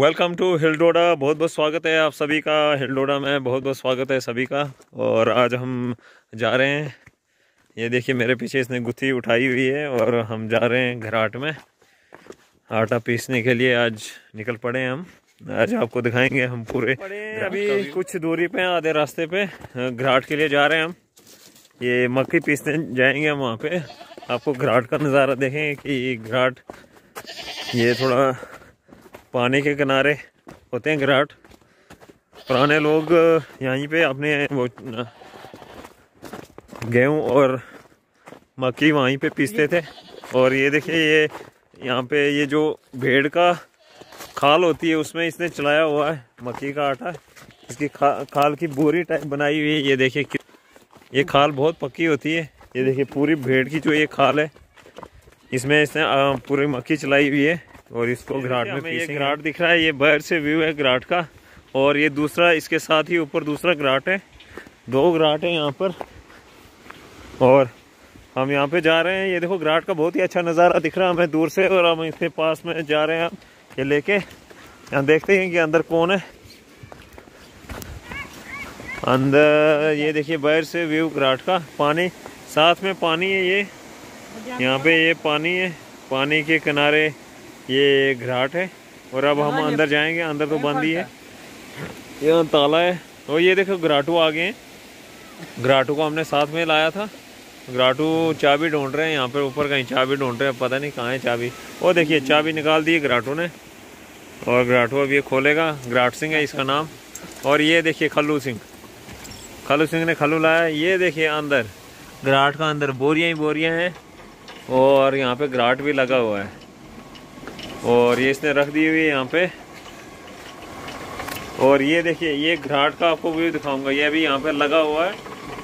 Welcome to हिलडोडा। बहुत बहुत स्वागत है आप सभी का हिलडोडा में, बहुत बहुत स्वागत है सभी का। और आज हम जा रहे हैं, ये देखिए मेरे पीछे इसने गुत्थी उठाई हुई है, और हम जा रहे हैं घराट में आटा पीसने के लिए। आज निकल पड़े हैं हम, आज आपको दिखाएंगे हम पूरे। अभी कुछ दूरी पे आधे रास्ते पे घराट के लिए जा रहे हैं हम, ये मक्की पीसने जाएंगे हम। वहाँ पे आपको घराट का नज़ारा देखेंगे कि घराट ये थोड़ा पानी के किनारे होते हैं। घराट पुराने लोग यहीं पे अपने वो गेहूं और मक्की वहीं पे पीसते थे। और ये देखिए ये यहाँ पे ये जो भेड़ का खाल होती है उसमें इसने चलाया हुआ है मक्की का आटा। इसकी खाल की बोरी टाइप बनाई हुई है। ये देखिए ये खाल बहुत पक्की होती है। ये देखिए पूरी भेड़ की जो ये खाल है इसमें इसने पूरी मक्की चलाई हुई है। और इसको घराट में पीसेंगे। ये घराट दिख रहा है, ये बाहर से व्यू है घराट का। और ये दूसरा इसके साथ ही ऊपर दूसरा घराट है, दो घराट है यहाँ पर। और हम यहाँ पे जा रहे हैं, ये देखो घराट का बहुत ही अच्छा नज़ारा दिख रहा है हमें दूर से। और हम इसके पास में जा रहे हैं ये लेके, यहाँ देखते हैं कि अंदर कौन है अंदर। ये देखिए बाहर से व्यू घराट का, पानी साथ में पानी है। ये यहाँ पे ये पानी है, पानी के किनारे ये घराट है। और अब हम अंदर जाएंगे, अंदर तो बंद ही है, ये ताला है। और ये देखो घराटू आ गए हैं, घराटू को हमने साथ में लाया था। घराटू चाबी ढूंढ रहे हैं यहाँ पर, ऊपर कहीं चाबी ढूंढ रहे हैं, पता नहीं कहाँ है चाबी। और देखिए चाबी निकाल दी घराटू ने, और घराटू अब ये खोलेगा। ग्राट सिंह है इसका नाम। और ये देखिए खल्लू सिंह, खल्लू सिंह ने खल्लू लाया। ये देखिए अंदर घराट का अंदर बोरियाँ ही बोरियाँ हैं, और यहाँ पे घराट भी लगा हुआ है। और ये इसने रख दी हुई है यहाँ पे। और ये देखिए ये घराट का आपको व्यू दिखाऊंगा, ये अभी यहाँ पे लगा हुआ है।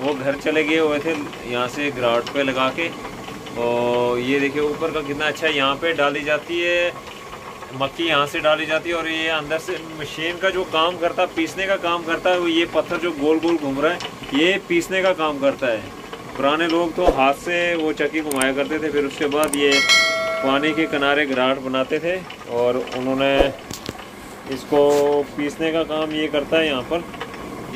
वो घर चले गए हुए थे यहाँ से घराट पे लगा के। और ये देखिए ऊपर का कितना अच्छा है, यहाँ पे डाली जाती है मक्की, यहाँ से डाली जाती है। और ये अंदर से मशीन का जो काम करता है, पीसने का काम करता है, वो ये पत्थर जो गोल गोल घूम रहा है ये पीसने का काम करता है। पुराने लोग तो हाथ से वो चक्की घुमाया करते थे, फिर उसके बाद ये पानी के किनारे घराट बनाते थे। और उन्होंने इसको पीसने का काम ये करता है यहाँ पर।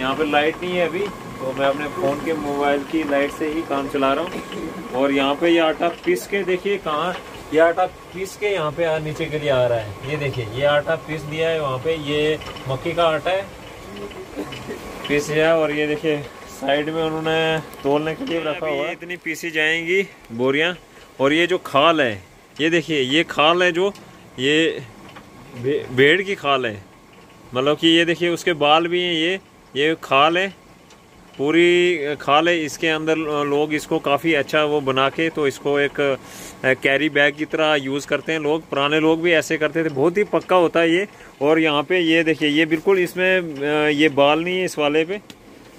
यहाँ पर लाइट नहीं है अभी, तो मैं अपने फ़ोन के मोबाइल की लाइट से ही काम चला रहा हूँ। और यहाँ पे ये आटा पीस के देखिए, कहाँ ये आटा पीस के यहाँ पे नीचे के लिए आ रहा है। ये देखिए ये आटा पीस दिया है वहाँ पर, ये मक्की का आटा है पीस दिया। और ये देखिए साइड में उन्होंने तोलने के लिए रखा हुआ है। इतनी पीसी जाएंगी बोरियां। और ये जो खाल है ये देखिए, ये खाल है जो ये भेड़ की खाल है, मतलब कि ये देखिए उसके बाल भी हैं। ये खाल है, पूरी खाल है। इसके अंदर लोग इसको काफ़ी अच्छा वो बना के, तो इसको एक कैरी बैग की तरह यूज़ करते हैं लोग। पुराने लोग भी ऐसे करते थे, बहुत ही पक्का होता है ये। और यहाँ पे ये देखिए ये बिल्कुल इसमें ये बाल नहीं है इस वाले पे,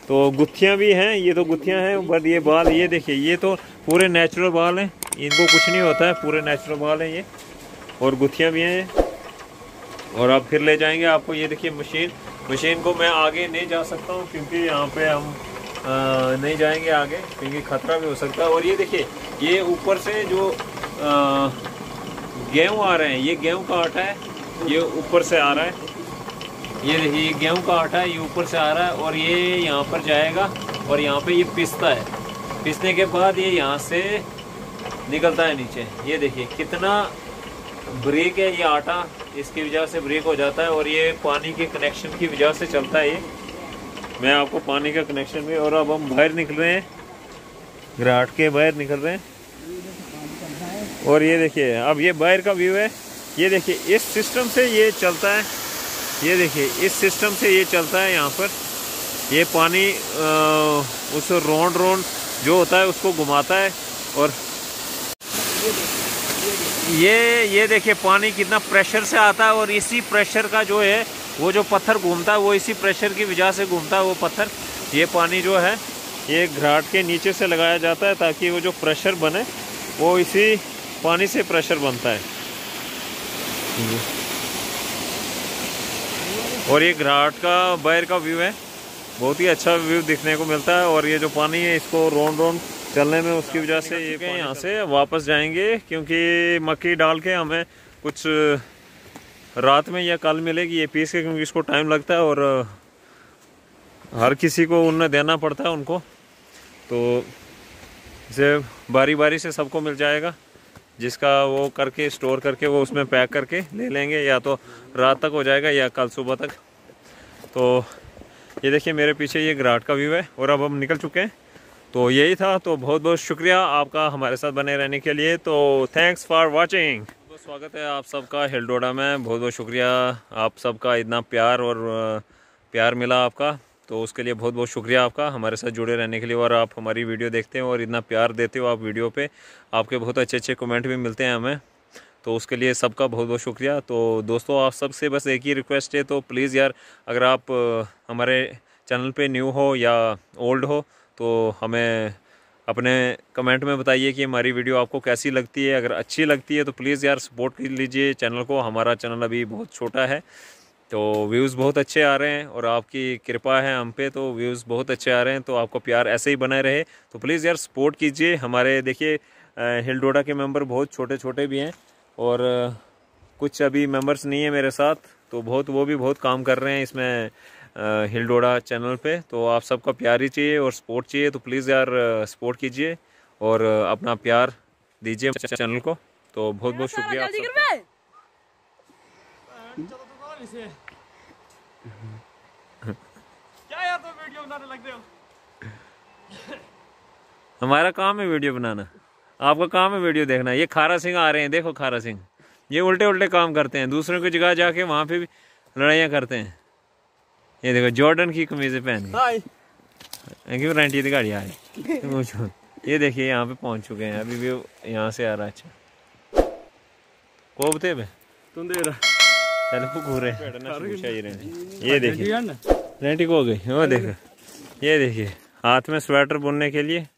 तो गुत्थियाँ भी हैं, ये तो गुत्थियाँ हैं, बट ये बाल ये देखिए ये तो पूरे नेचुरल बाल हैं, इनको कुछ नहीं होता है, पूरे नेचुरल बाल हैं ये। और गुत्थियाँ भी हैं। और आप फिर ले जाएंगे आपको, ये देखिए मशीन को मैं आगे नहीं जा सकता हूँ, क्योंकि यहाँ पे हम नहीं जाएंगे आगे, क्योंकि खतरा भी हो सकता है। और ये देखिए ये ऊपर से जो गेहूँ आ रहे हैं, ये गेहूँ का आटा है, ये ऊपर से आ रहा है। ये देखिए ये गेहूं का आटा है, ये ऊपर से आ रहा है। और ये यहाँ पर जाएगा, और यहाँ पे ये पिसता है, पिसने के बाद ये यहाँ से निकलता है नीचे। ये देखिए कितना ब्रेक है ये आटा, इसकी वजह से ब्रेक हो जाता है। और ये पानी के कनेक्शन की वजह से चलता है ये, मैं आपको पानी का कनेक्शन भी। और अब हम बाहर निकल रहे हैं, घराट के बाहर निकल रहे हैं। और ये देखिए अब ये बाहर का व्यू है। ये देखिए इस सिस्टम से ये चलता है, ये देखिए इस सिस्टम से ये चलता है यहाँ पर। ये पानी उस रोंड जो होता है उसको घुमाता है। और ये देखिए पानी कितना प्रेशर से आता है, और इसी प्रेशर का जो है वो जो पत्थर घूमता है, वो इसी प्रेशर की वजह से घूमता है वो पत्थर। ये पानी जो है ये घराट के नीचे से लगाया जाता है, ताकि वो जो प्रेशर बने वो इसी पानी से प्रेशर बनता है। और ये घराट का बाहर का व्यू है, बहुत ही अच्छा व्यू देखने को मिलता है। और ये जो पानी है इसको रोंड चलने में उसकी वजह से ये यहाँ से वापस जाएंगे, क्योंकि मक्की डाल के हमें कुछ रात में या कल मिलेगी ये पीस के, क्योंकि इसको टाइम लगता है और हर किसी को उन्हें देना पड़ता है उनको, तो इसे बारी बारी से सबको मिल जाएगा। जिसका वो करके स्टोर करके वो उसमें पैक करके ले लेंगे, या तो रात तक हो जाएगा या कल सुबह तक। तो ये देखिए मेरे पीछे ये घराट का व्यू है और अब हम निकल चुके हैं। तो यही था, तो बहुत बहुत शुक्रिया आपका हमारे साथ बने रहने के लिए। तो थैंक्स फॉर वाचिंग। बहुत स्वागत है आप सबका हिलडोडा में। बहुत बहुत शुक्रिया आप सबका, इतना प्यार और प्यार मिला आपका, तो उसके लिए बहुत बहुत शुक्रिया आपका हमारे साथ जुड़े रहने के लिए। और आप हमारी वीडियो देखते हो और इतना प्यार देते हो आप वीडियो पे, आपके बहुत अच्छे अच्छे कमेंट भी मिलते हैं हमें, तो उसके लिए सबका बहुत बहुत शुक्रिया। तो दोस्तों आप सबसे बस एक ही रिक्वेस्ट है, तो प्लीज़ यार अगर आप हमारे चैनल पे न्यू हो या ओल्ड हो तो हमें अपने कमेंट में बताइए कि हमारी वीडियो आपको कैसी लगती है। अगर अच्छी लगती है तो प्लीज़ यार सपोर्ट कर लीजिए चैनल को। हमारा चैनल अभी बहुत छोटा है, तो व्यूज़ बहुत अच्छे आ रहे हैं और आपकी कृपा है हम पे, तो व्यूज़ बहुत अच्छे आ रहे हैं। तो आपको प्यार ऐसे ही बनाए रहे, तो प्लीज़ यार सपोर्ट कीजिए हमारे। देखिए हिलडोडा के मेंबर बहुत छोटे छोटे भी हैं और कुछ अभी मेंबर्स नहीं है मेरे साथ, तो बहुत वो भी बहुत काम कर रहे हैं इसमें हिलडोडा चैनल पे। तो आप सबका प्यार ही चाहिए और सपोर्ट चाहिए, तो प्लीज़ यार सपोर्ट कीजिए और अपना प्यार दीजिए चैनल को। तो बहुत बहुत शुक्रिया आप सबका। क्या यार तो वीडियो बनाने लग गए हो। हमारा काम है वीडियो बनाना, आपका काम है वीडियो देखना। ये खारा सिंह आ रहे हैं, देखो खारा सिंह, ये उल्टे उल्टे काम करते हैं, दूसरों की जगह जाके वहाँ पे भी लड़ाइयाँ करते हैं। ये देखो जॉर्डन की कमीजें पहनी, वारंटी की गाड़ी आ रही। ये देखिए यहाँ पे पहुँच चुके हैं, अभी भी यहाँ से आ रहा। अच्छा कोबते पे तुम दे रहा, ये देखिए रेंटी को हो गई। वो देखो ये देखिए हाथ में स्वेटर बुनने के लिए